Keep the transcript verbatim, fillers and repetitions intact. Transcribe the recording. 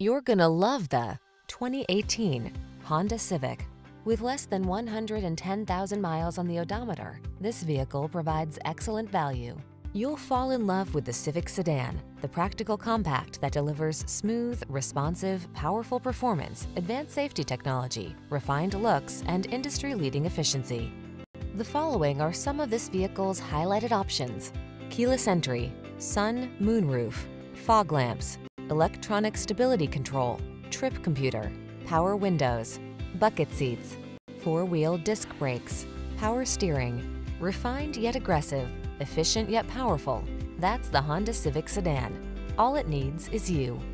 You're gonna love the twenty eighteen Honda Civic. With less than one hundred ten thousand miles on the odometer, this vehicle provides excellent value. You'll fall in love with the Civic sedan, the practical compact that delivers smooth, responsive, powerful performance, advanced safety technology, refined looks, and industry-leading efficiency. The following are some of this vehicle's highlighted options: keyless entry, sun, moonroof, fog lamps, electronic stability control, trip computer, power windows, bucket seats, four-wheel disc brakes, power steering. Refined yet aggressive, efficient yet powerful. That's the Honda Civic sedan. All it needs is you.